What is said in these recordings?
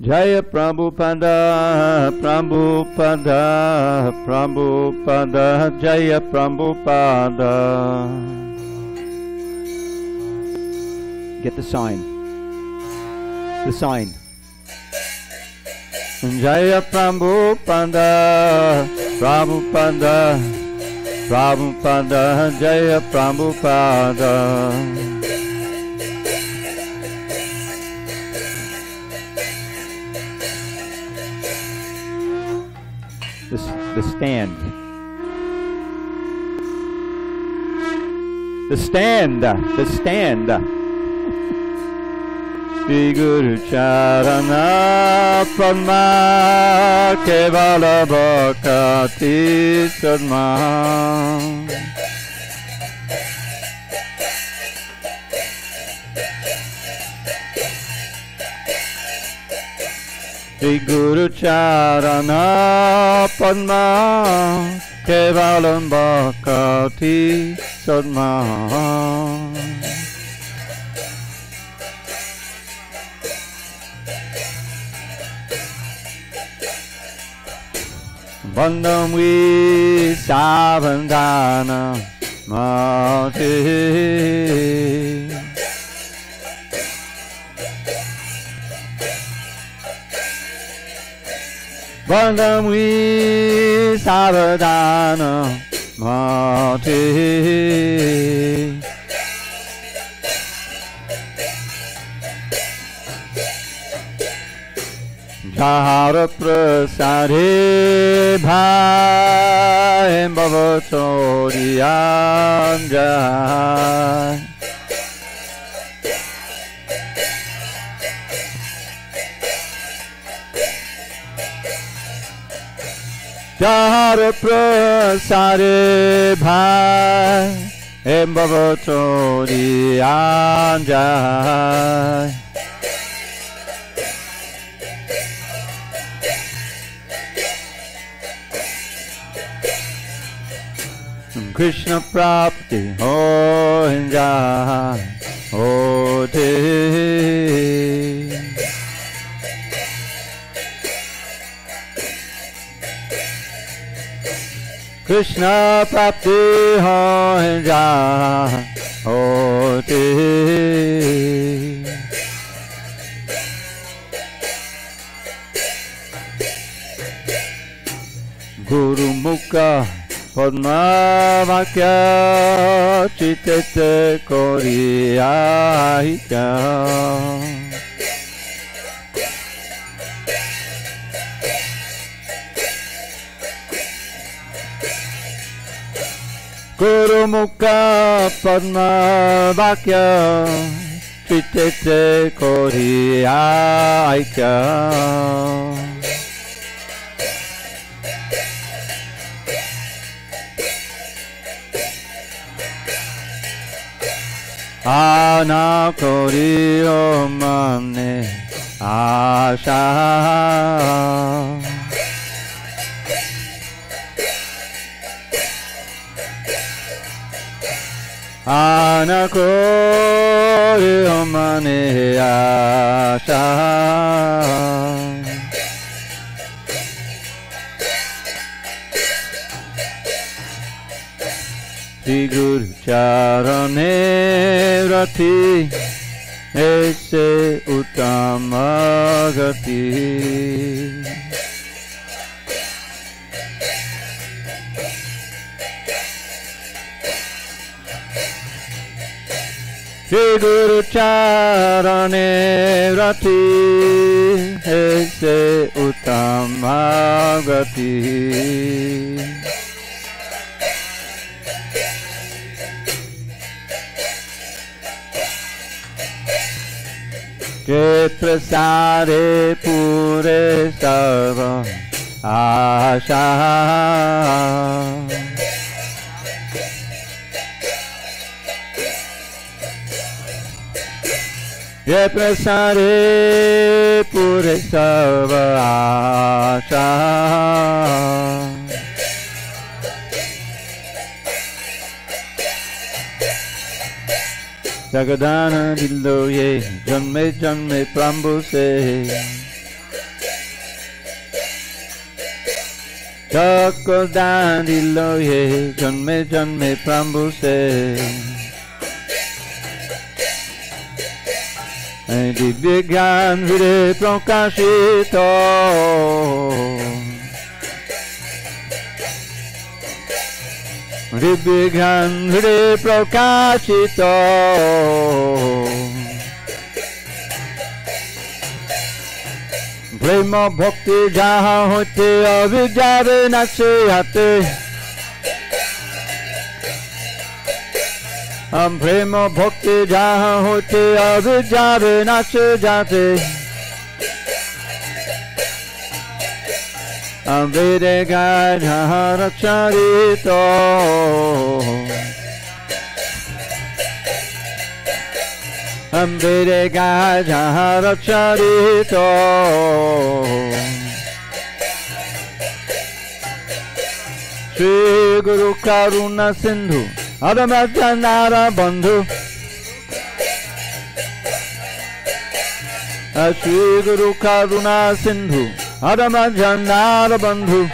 Jaya Prabhupada, Prabhupada, Prabhupada, Jaya Prabhupada. Get the sign. The sign. Jaya Prabhupada, Prabhupada, Prabhupada, Jaya Prabhupada. The stand. The stand. The stand. Sri Guru Charana Padma Kevala Bhakati Sadma. Sri Guru Charana Padma Kevalam Bhakati Sadma. Bandham Visavandana Mati. Vandam we Saradana Mati. Jahara Prasade Bhaim Bhavatoriam Jai. Jahara prasare bhai em bhavatori anjai. Krishna prapti ho enjai ho te. Krishna prapti ho enjai ho te. Guru mukha padma vakya chitete koriya hikya. Guru mukha padma vakya chitete koriya aikya. Ana koriyo mane asha. Anakori omane asha. Sri Guru Charane Rati Ese Uttamagati. Sri Guru Charane Rati Ese Uttamagati. Che prasare pure sarva asha. Represare pure sarva asha. Jagadana dilloye janme janme prambuse. Chokodani loye janme janme prambuse. Divya Gyan Vire Prakashita Divya Gyan Vire Prakashita Brahma Bhakti Jaha Hote Avijare Nache Hate Am prema bhakti jaha hote avijjare nache jate. Am vede gaidha racharito. Am vede gaidha racharito. Shri Guru Karuna Sindhu Adamatyanara Bandhu Shri Guru Karuna Sindhu Adamatyanara Bandhu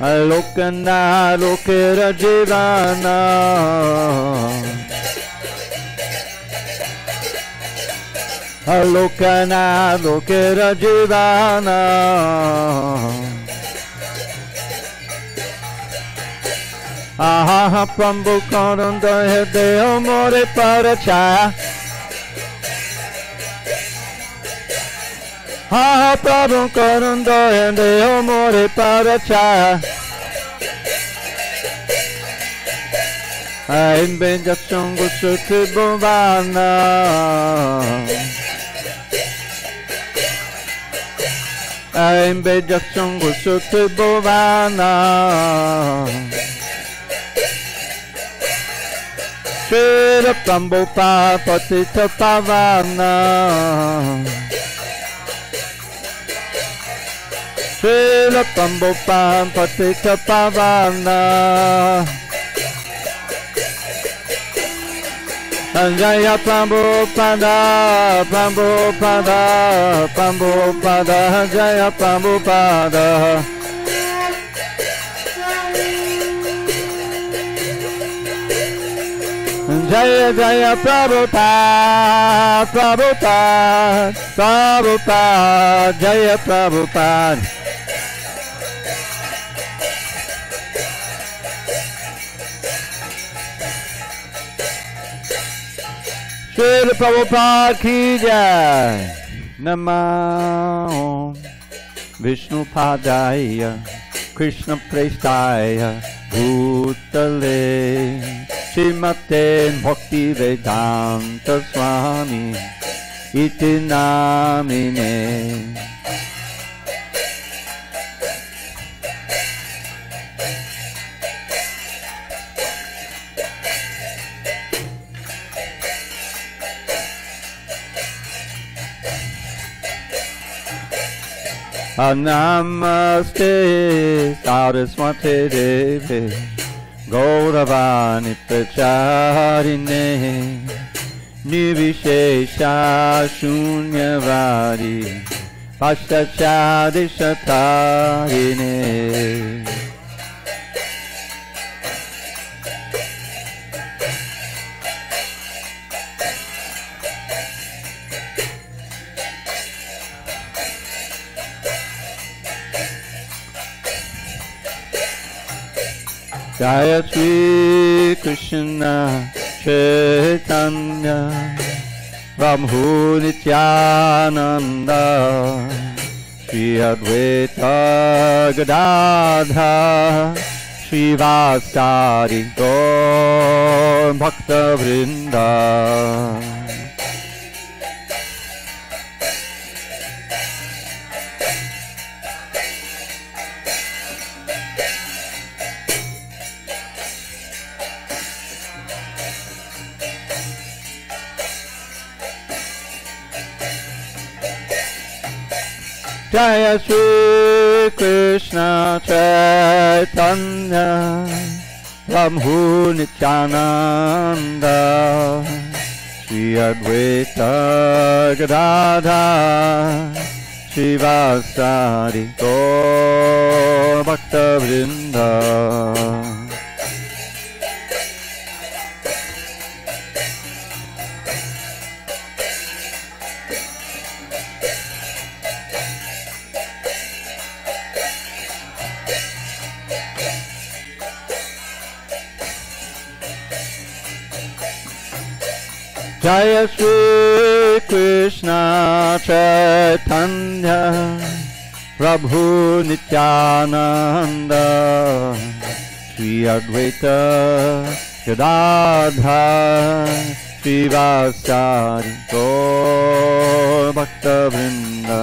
Alokana Lokera Jivana Alokana Lokera Jivana Aha Prambhu Karanda Hede Amore Parachaya Aha Prambhu Karanda Hede Amore Parachaya Aim Benja Chango Suthi Bhuvana Aim Benja Chango Suthi Bhuvana Shri Prambhu Patita Pavana Shri Prambhu Patita Pavana Jaya Prabhupada Prabhupada Prabhupada Jaya Prabhupada Jaya Jaya Prabhupada Prabhupada Prabhupada Jaya Prabhupada Shri Prabhupada Ki Jai Namo Vishnu Padaya Krishna Prestaya Bhutale Srimate Bhakti Vedanta Swami Iti Namine Namaste Saraswati Devi Gauravani Pracharine Nivishesha Shunyavari Pashtacharishatarine Jaya Sri Krishna Chaitanya Prabhu Nityananda Sri Advaita Gadadha Sri Vasari Gaur Bhakta Vrinda Jaya Sri Krishna Chaitanya Prabhu Nityananda Sri Advaita Gadadha Shivasari Gaur Bhakta Vrinda. Jaya Shri Krishna Chaitanya Prabhu Nityananda Shri Advaita Gadadhar Shri Vasari Gaur Bhakta Vrinda.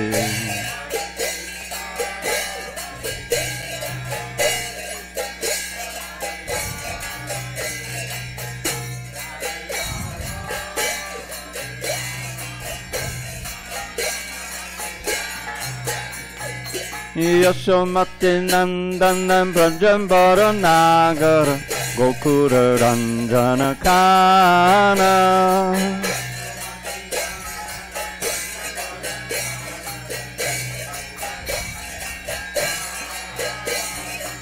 Yasomati Nandanam Brajambara Nagara Gokura Ranjana Kana.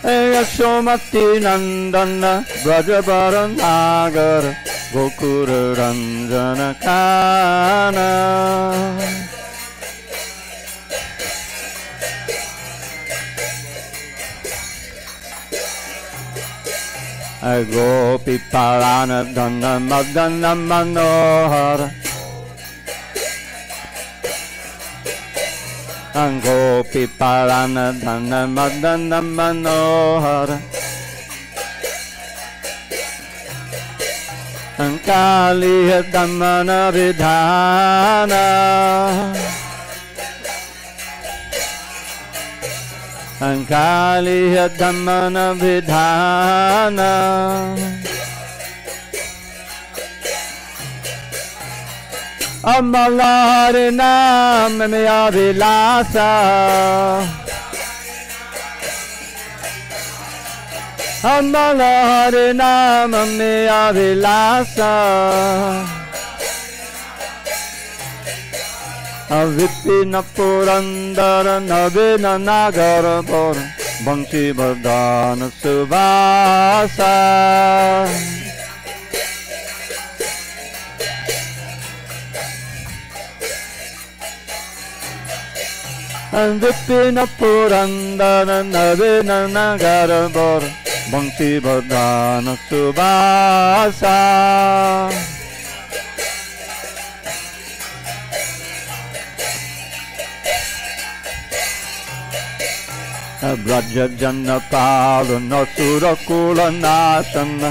Yasomati Nandanam Brajambara Nagara Gokura Ranjana Kana. Gopi Parana Dana Madana Manohara, Gopi Parana Dana Madana Manohara, Kaliya Damana Vidhana, Kaliya Dhammana Vidhana. Amala Harinam Maya Vilasa, Amala Harinam Maya Vilasa. Vipina Purandara Navina Nagara Bora Bhansi Vardhana Suvasa. Vipina Purandara Navina Nagara Bora Bhansi Vardhana Suvasa. Braja Janna Palana Sura Kula Nasana,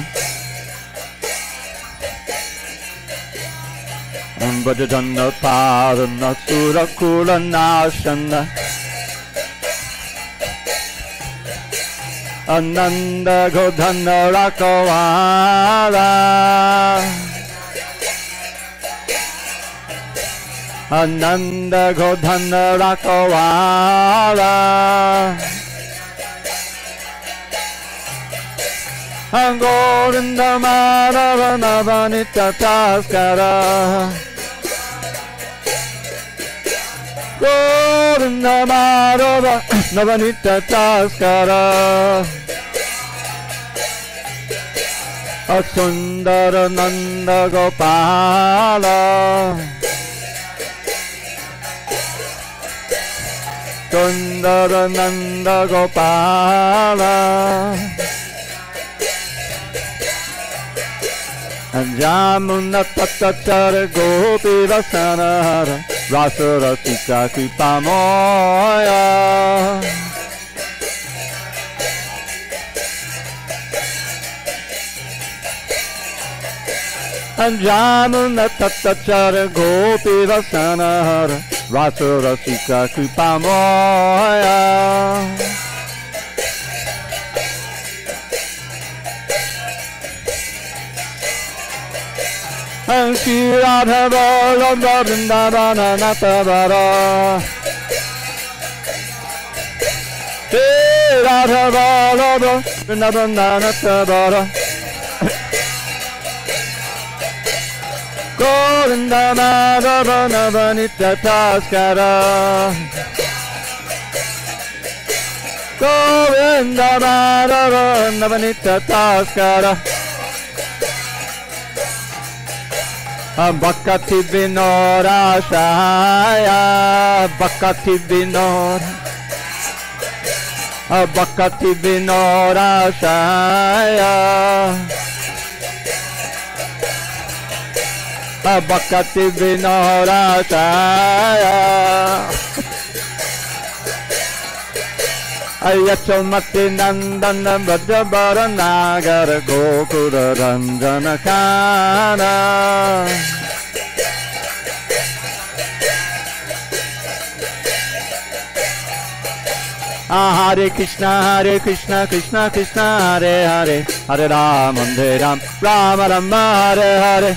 Braja Janna Palana Sura Kula Nasana. Ananda Godhana Rakawala, Ananda Godhana Rakawala. Govinda Madhava Navanita Taskara, Govinda Madhava Navanita Taskara. Sundara Nanda Gopala, Sundara Nanda Gopala. Jamuna Tattachara Gopi Rasanahara Rasa Rasika Kripamoya. Ranjana Tatachara Gopi Vasanahara Rasa Rasika Kripamoya. And she Radha Vallabha Vrindavana Natavara. Hey Radha Vallabha Vrindavana Natavara. Govinda Madhava Nava Nitya Taskara. Govinda Madhava Nava Nitya Taskara. Bhaktivinoda Sahaya. Bhaktivinoda. Bhaktivinoda Sahaya. Bhaktivinoda Thakura. Ayachamati Nandana Vrajabara Nagara Gokura Ranjana Kana. Hare Krishna, Hare Krishna, Krishna Krishna, Hare Hare. Hare Rama, Hare Rama, Rama Rama, Hare Hare.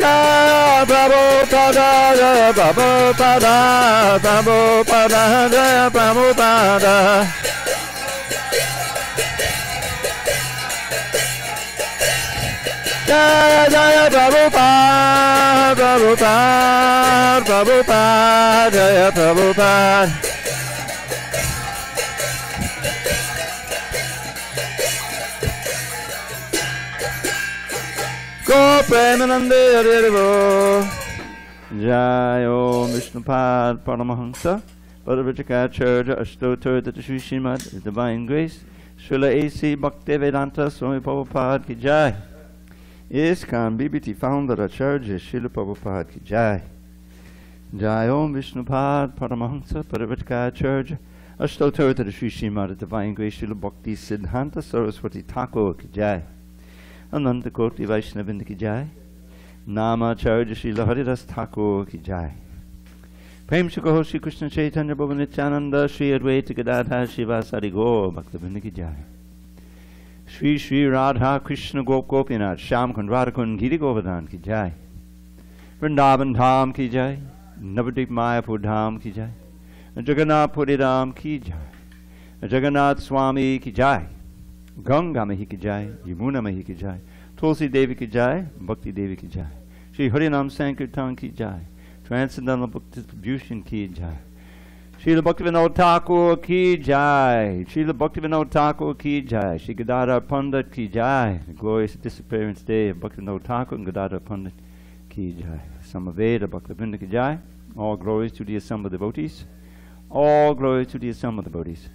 Jaya Prabhupada, Prabhupada, Jaya Prabhupada. Jaya Jaya Prabhupada, Prabhupada, Prabhupada, Jaya Prabhupada. Go Premanande Haribo. Jai Om Vishnupad Paramahansa Padavachakacharya Ashtotra Tatashri Srimad, His Divine Grace Srila A.C. Bhakti Vedanta Swami Prabhupada Ki Jai. ISKCON BBT Founder Acharya Srila Prabhupada Ki Jai. Jai Om Vishnupad Paramahansa Padavachakacharya Ashtotra Tatashri Srimad, His Divine Grace Srila Bhakti Siddhanta Saraswati Thakur Ki Jai. Ananta Koti Vaishnavinda Ki Jai. Nama Charya Srila Haridas Thakur Ki Jai. Prem Sukaho Shri Krishna Chaitanya Bhava Nityananda Shri Advaita Gadadha Shivasari Gaur Bhaktivinoda Ki Jai. Shri Shri Radha Krishna Gop Gopinath Shyam Kun Radha Kun Giri Govardhan Ki Jai. Vrindavan Dham Ki Jai. Navadvip Mayapur Dham Ki Jai. Jagannath Puri Dham Ki Jai. Jagannath Swami Ki Jai. Ganga Mahi Ki Jai. Yamuna Mahi Ki Jai. Tulsi Devi Ki Jai, Bhakti Devi Ki Jai. Shri Harinam Sankirtan Ki Jai. Transcendental Book Distribution Ki Jai. Srila Bhaktivinoda Thakur Ki Jai. Srila Bhaktivinoda Thakur Ki Jai. Shri Gadada Pandat Ki Jai. The glorious disappearance day of Bhaktivinoda Thakur and Gadada Pandat ki jai. Samaveda Bhaktivinoda ki jai. All glories to the assembled devotees. All glories to the assembled devotees.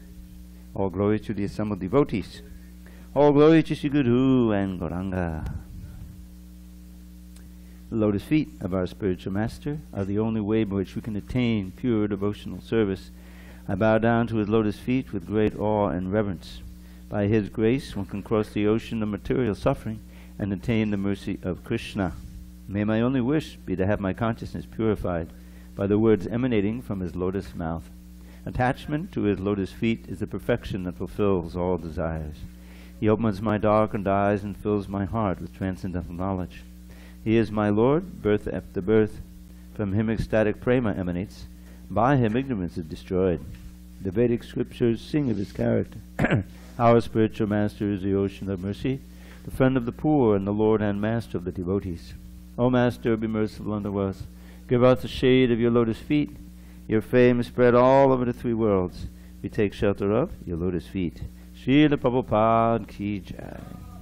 All glories to the assembled devotees. All glories to Sri Guru and Gauranga. The lotus feet of our spiritual master are the only way by which we can attain pure devotional service. I bow down to his lotus feet with great awe and reverence. By his grace, one can cross the ocean of material suffering and attain the mercy of Krishna. May my only wish be to have my consciousness purified by the words emanating from his lotus mouth. Attachment to his lotus feet is the perfection that fulfills all desires. He opens my darkened eyes and fills my heart with transcendental knowledge. He is my Lord, birth after birth. From him ecstatic prema emanates. By him ignorance is destroyed. The Vedic scriptures sing of his character. Our spiritual master is the ocean of mercy, the friend of the poor and the Lord and master of the devotees. O Master, be merciful unto us. Give us the shade of your lotus feet. Your fame is spread all over the three worlds. We take shelter of your lotus feet. Srila Prabhupada ki jai.